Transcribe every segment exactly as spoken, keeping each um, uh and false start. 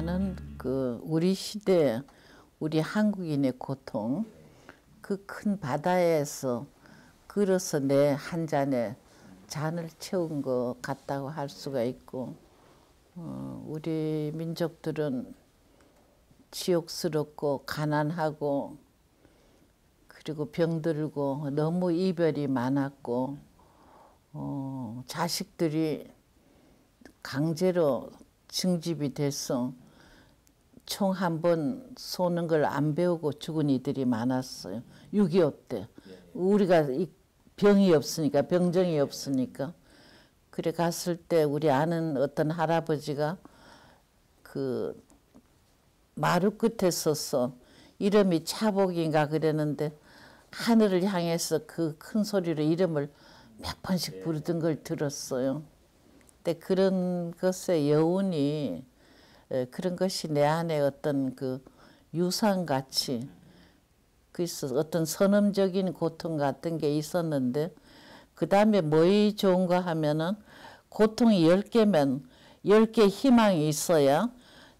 나는 그 우리 시대, 우리 한국인의 고통, 그 큰 바다에서 그래서 내 한 잔에 잔을 채운 것 같다고 할 수가 있고, 어, 우리 민족들은 지옥스럽고 가난하고 그리고 병들고 너무 이별이 많았고, 어, 자식들이 강제로 증집이 돼서 총 한 번 쏘는 걸 안 배우고 죽은 이들이 많았어요. 육이오 때. 우리가 병이 없으니까, 병정이 없으니까. 그래 갔을 때 우리 아는 어떤 할아버지가 그 마루 끝에 서서 이름이 차복인가 그랬는데 하늘을 향해서 그 큰 소리로 이름을 몇 번씩 부르던 걸 들었어요. 근데 그런 것의 여운이, 그런 것이 내 안에 어떤 그 유산같이, 그래서 어떤 선험적인 고통 같은 게 있었는데, 그 다음에 뭐이 좋은가 하면은 고통이 열 개면 열 개 희망이 있어야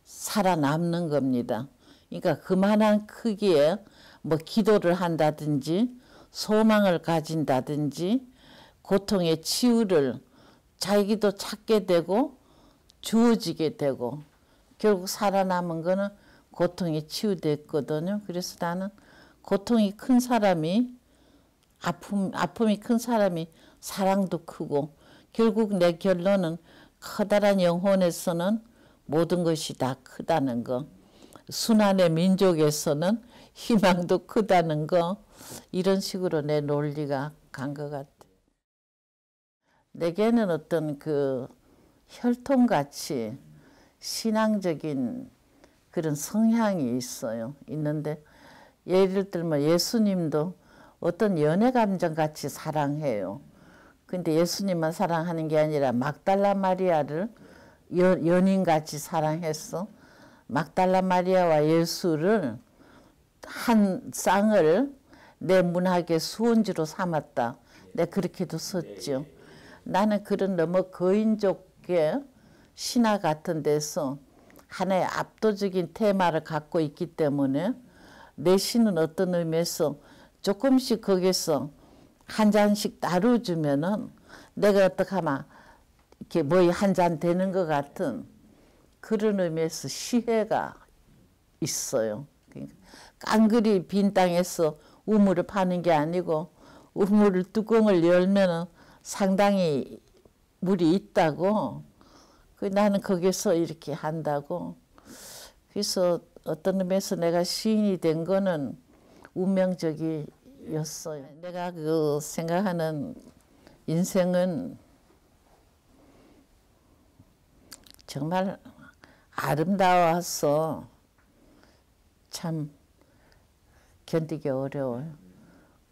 살아남는 겁니다. 그러니까 그만한 크기에 뭐 기도를 한다든지 소망을 가진다든지 고통의 치유를 자기도 찾게 되고 주어지게 되고 결국 살아남은 거는 고통이 치유됐거든요. 그래서 나는 고통이 큰 사람이, 아픔, 아픔이 큰 사람이 사랑도 크고, 결국 내 결론은 커다란 영혼에서는 모든 것이 다 크다는 거, 순환의 민족에서는 희망도 크다는 거, 이런 식으로 내 논리가 간 것 같아요. 내게는 어떤 그 혈통같이 신앙적인 그런 성향이 있어요. 있는데 예를 들면 예수님도 어떤 연애 감정같이 사랑해요. 근데 예수님만 사랑하는 게 아니라 막달라 마리아를 여, 연인같이 사랑했어. 막달라 마리아와 예수를 한 쌍을 내 문학의 수원지로 삼았다. 내가 그렇게도 썼죠. 나는 그런 너무 거인족의 신화 같은 데서 하나의 압도적인 테마를 갖고 있기 때문에 내 시는 어떤 의미에서 조금씩 거기서 한 잔씩 나눠주면은 내가 어떻게 하면 이렇게 뭐이 한 잔 되는 것 같은 그런 의미에서 시혜가 있어요. 그러니까 깡그리 빈 땅에서 우물을 파는 게 아니고 우물을 뚜껑을 열면은 상당히 물이 있다고, 나는 거기서 이렇게 한다고. 그래서 어떤 의미에서 내가 시인이 된 거는 운명적이었어요. 내가 그 생각하는 인생은 정말 아름다워서 참 견디기 어려워요.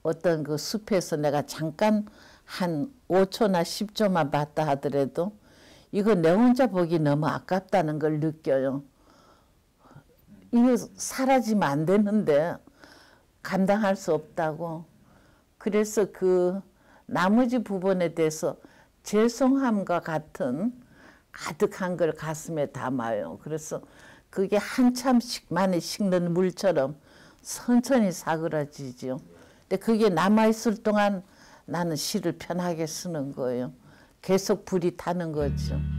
어떤 그 숲에서 내가 잠깐 한 오 초나 십 초만 봤다 하더라도 이거 내 혼자 보기 너무 아깝다는 걸 느껴요. 이거 사라지면 안 되는데 감당할 수 없다고. 그래서 그 나머지 부분에 대해서 죄송함과 같은 가득한 걸 가슴에 담아요. 그래서 그게 한참씩 많이 식는 물처럼 천천히 사그라지죠. 근데 그게 남아있을 동안 나는 시를 편하게 쓰는 거예요. 계속 불이 타는 거죠.